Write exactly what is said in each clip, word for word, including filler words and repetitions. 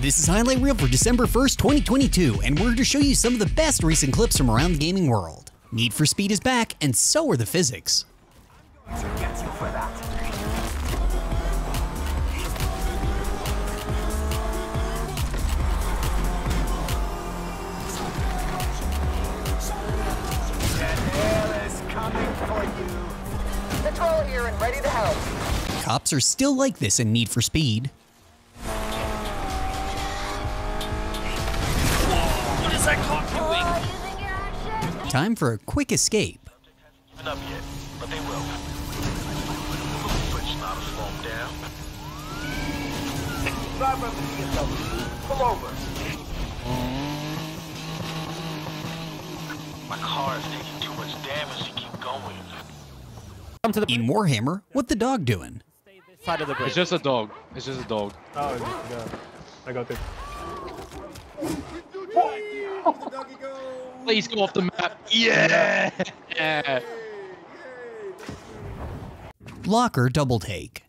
This is Highlight Reel for December first, twenty twenty-two, and we're to show you some of the best recent clips from around the gaming world. Need for Speed is back, and so are the physics. I'm going to get you for that. Patrol here and ready to help. Cops are still like this in Need for Speed. Whoa, what is that cop doing? Oh, time for a quick escape. Not up yet, but they will. Pull over. My car is taking too much damage to keep going. To the in Warhammer, what the dog doing? Side of the it's just a dog. It's just a dog. Oh, yeah. I got this. Please go off the map. Yeah. Yeah. Locker double take.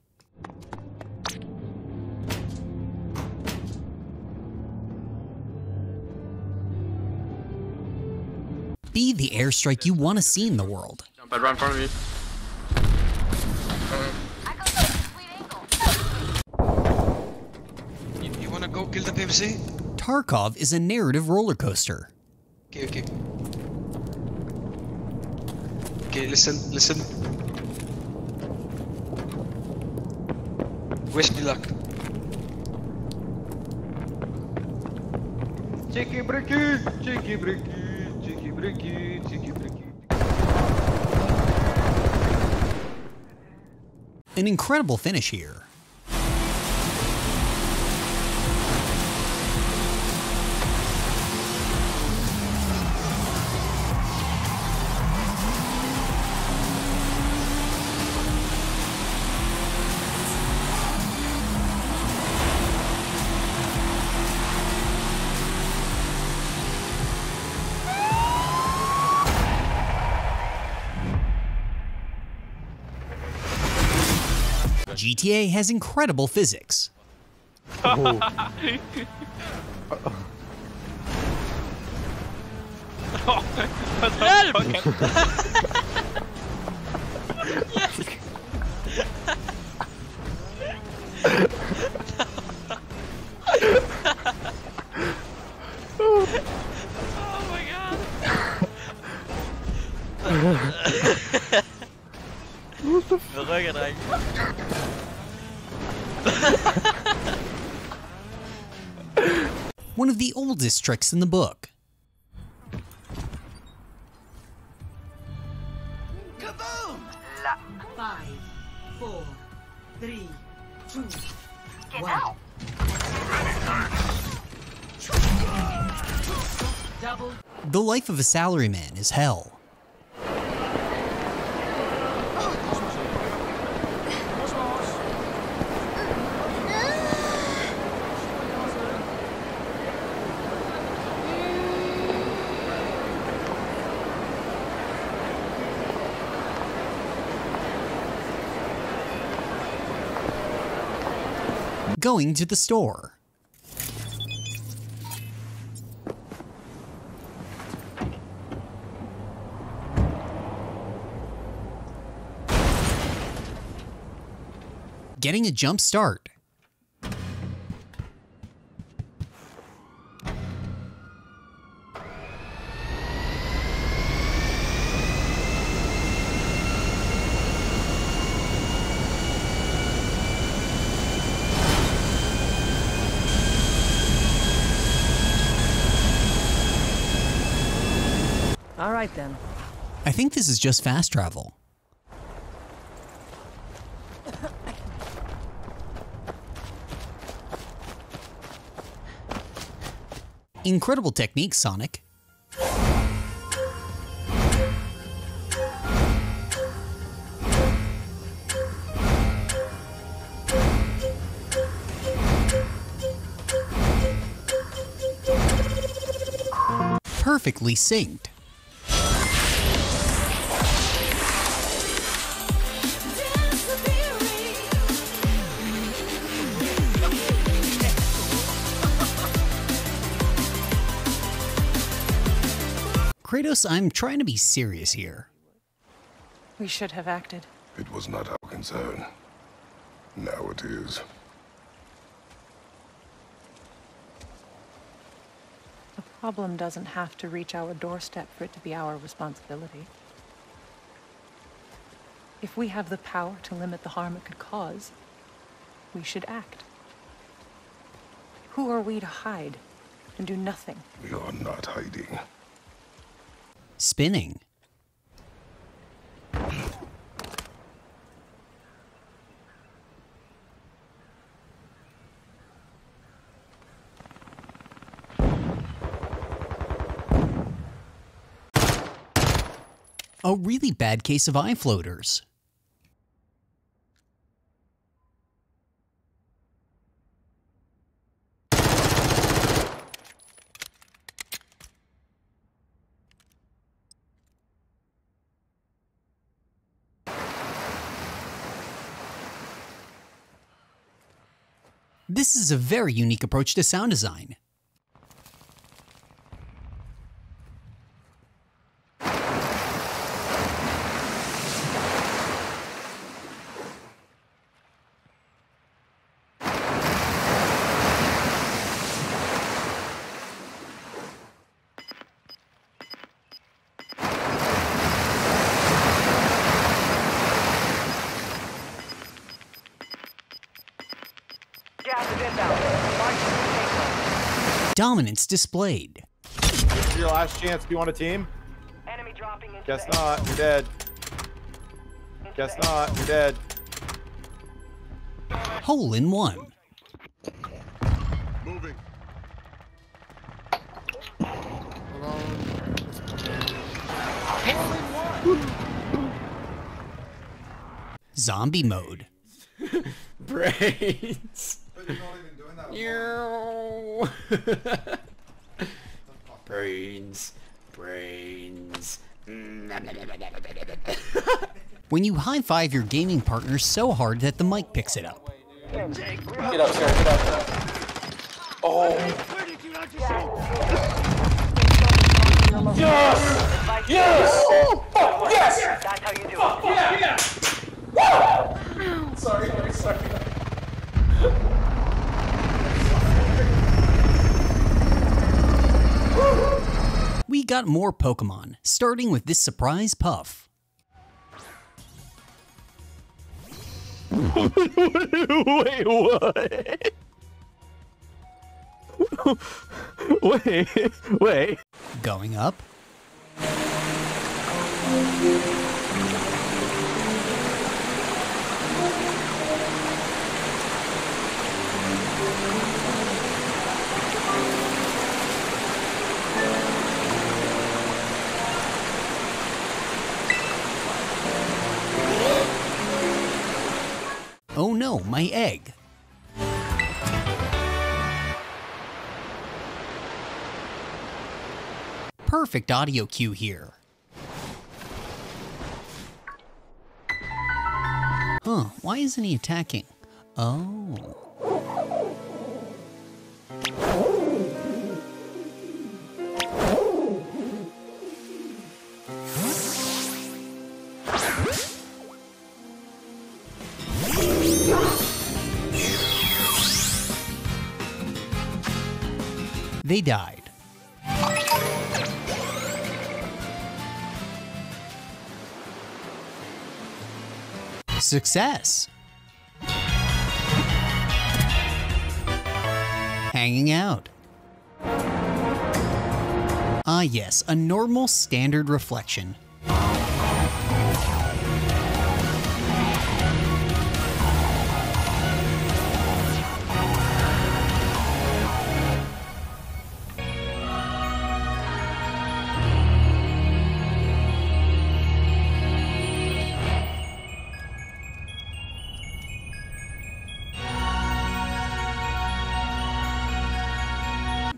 Be the airstrike you want to see in the world. Jump right in front of you. Go kill the P M C. Tarkov is a narrative roller coaster. Okay, okay. Okay, listen, listen. Wish me luck. Cheeky bricky, cheeky bricky, cheeky bricky, cheeky bricky. An incredible finish here. G T A has incredible physics. Oh. Oh my god. What the One of the oldest tricks in the book. Kaboom! Five, four, three, two, one. Double. The life of a salaryman is hell. Going to the store. Getting a jump start. All right, then. I think this is just fast travel. Incredible technique, Sonic. Perfectly synced. Kratos, I'm trying to be serious here. We should have acted. It was not our concern. Now it is. The problem doesn't have to reach our doorstep for it to be our responsibility. If we have the power to limit the harm it could cause, we should act. Who are we to hide and do nothing? We are not hiding. Spinning. A really bad case of eye floaters. This is a very unique approach to sound design. Dominance displayed. This is your last chance. Do you want a team? Enemy dropping into Guess not. You're dead. Into Guess not. You're dead. Hole in one. Moving. Hole in one. Zombie mode. Brains. You brains, brains. When you high-five your gaming partner so hard that the mic picks it up. Get up, sir. Get up, get up. Oh. Yes! Yes! Oh, fuck, yes! That's how you do it. Fuck, yeah, yeah. Sorry, sorry, sorry. We got more Pokemon, starting with this surprise puff. Wait, what? Wait, wait. Going up. Oh no, my egg. Perfect audio cue here. Huh, why isn't he attacking? Oh. They died. Success. Hanging out. Ah yes, a normal standard reflection.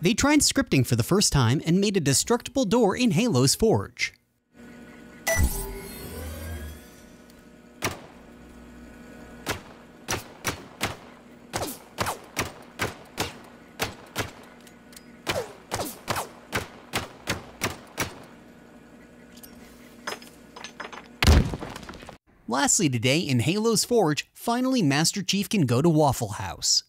They tried scripting for the first time and made a destructible door in Halo's Forge. Lastly today, in Halo's Forge, finally Master Chief can go to Waffle House.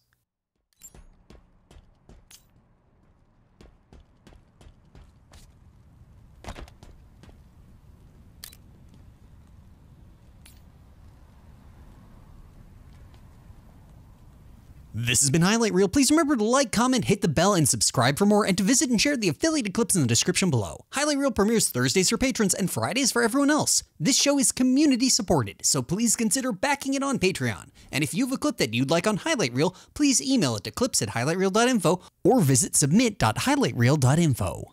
This has been Highlight Reel. Please remember to like, comment, hit the bell, and subscribe for more, and to visit and share the affiliated clips in the description below. Highlight Reel premieres Thursdays for patrons and Fridays for everyone else. This show is community supported, so please consider backing it on Patreon. And if you have a clip that you'd like on Highlight Reel, please email it to clips at highlight reel dot info or visit submit dot highlight reel dot info.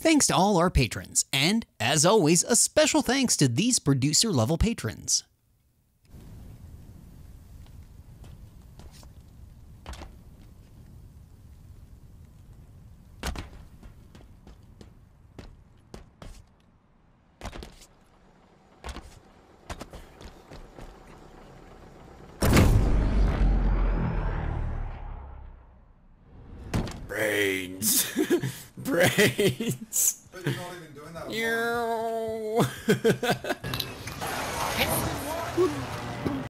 Thanks to all our patrons, and, as always, a special thanks to these producer-level patrons. Brains. Brains. But you're not even doing that.